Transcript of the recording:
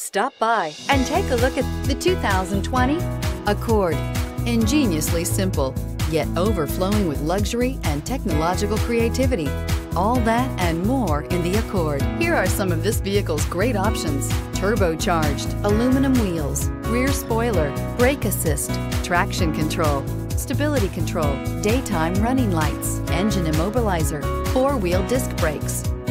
Stop by and take a look at the 2020 Accord. Ingeniously simple, yet overflowing with luxury and technological creativity. All that and more in the Accord. Here are some of this vehicle's great options: turbocharged, aluminum wheels, rear spoiler, brake assist, traction control, stability control, daytime running lights, engine immobilizer, four-wheel disc brakes,